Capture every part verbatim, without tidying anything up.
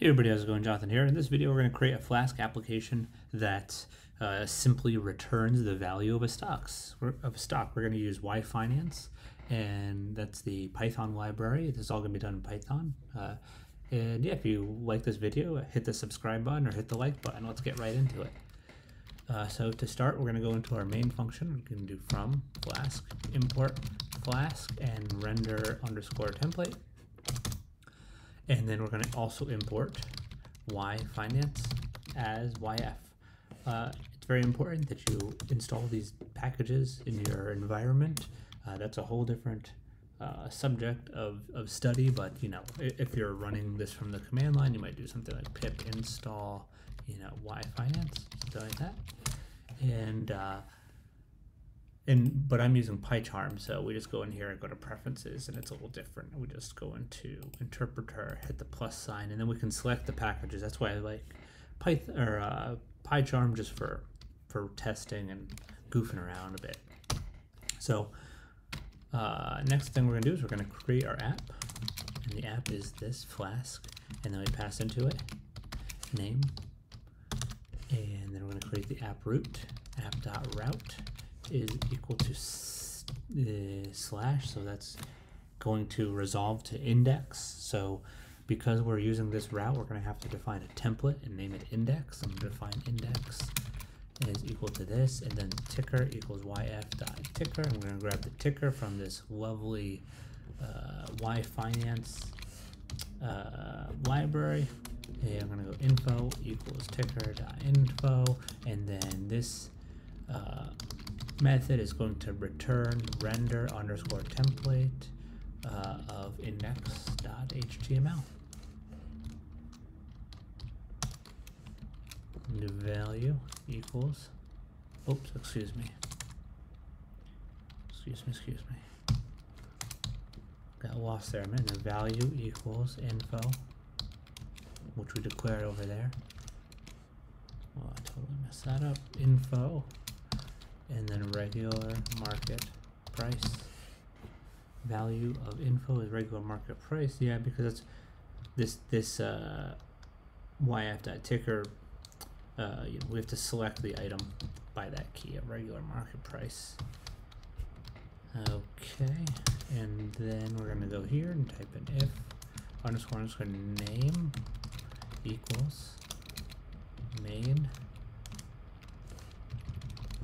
Hey everybody, how's it going? Jonathan here. In this video, we're going to create a Flask application that uh, simply returns the value of a stocks of a stock. We're going to use YFinance, and that's the Python library. This is all going to be done in Python. Uh, and yeah, if you like this video, hit the subscribe button or hit the like button. Let's get right into it. Uh, so to start, we're going to go into our main function. We can do from Flask import Flask and render underscore template. And then we're going to also import YFinance as Y F. Uh, it's very important that you install these packages in your environment. Uh, that's a whole different uh, subject of, of study, but you know, if you're running this from the command line, you might do something like pip install, you know, YFinance, something like that. And uh, And, but I'm using PyCharm, so we just go in here and go to preferences, and it's a little different. We just go into interpreter, hit the plus sign, and then we can select the packages. That's why I like Python or uh, PyCharm, just for for testing and goofing around a bit. So uh, next thing we're gonna do is we're gonna create our app, and the app is this Flask, and then we pass into it name, and then we're gonna create the app root, app.route is equal to uh, slash, so that's going to resolve to index. So because we're using this route, we're going to have to define a template and name it index. I'm going to define index is equal to this, and then ticker equals yf.ticker. I'm going to grab the ticker from this lovely uh, YFinance uh, library. And I'm going to go info equals ticker.info, and then this uh, method is going to return render underscore template uh, of index.html. New value equals, oops, excuse me. Excuse me, excuse me. Got lost there a minute. The value equals info, which we declared over there. Oh, I totally messed that up. Info. And then regular market price. Value of info is regular market price. Yeah, because it's this this uh, yf.ticker. Uh, you know, we have to select the item by that key at regular market price. Okay, and then we're gonna go here and type in if underscore underscore name equals main.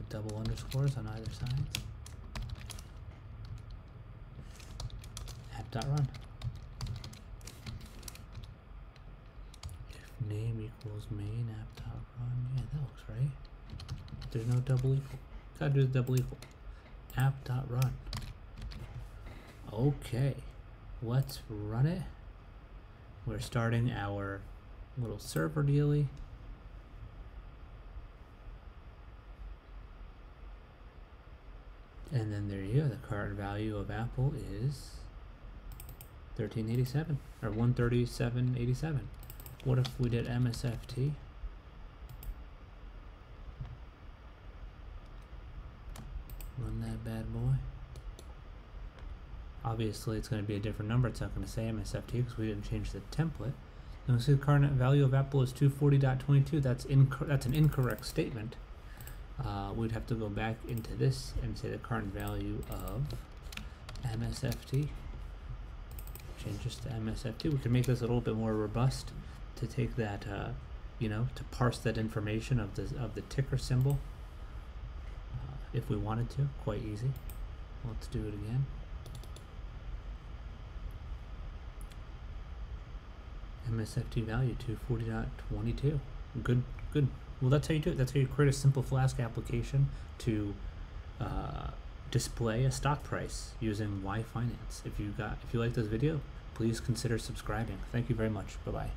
Double underscores on either side. App.run. If name equals main, app.run. Yeah, that looks right. There's no double equal. Gotta do the double equal. App.run. Okay. Let's run it. We're starting our little server dealy. And then there you go, the current value of Apple is thirteen eighty-seven, or one thirty-seven eighty-seven. What if we did M S F T? Run that bad boy. Obviously it's going to be a different number. It's not going to say M S F T because we didn't change the template. And we see the current value of Apple is two forty point two two. That's, that's an incorrect statement. Uh, we'd have to go back into this and say the current value of M S F T changes to M S F T. We can make this a little bit more robust to take that, uh, you know, to parse that information of the of the ticker symbol uh, if we wanted to. Quite easy. Let's do it again. M S F T value two forty point two two. Good, good. Well, that's how you do it. That's how you create a simple Flask application to uh, display a stock price using YFinance. If you got, if you like this video, please consider subscribing. Thank you very much. Bye bye.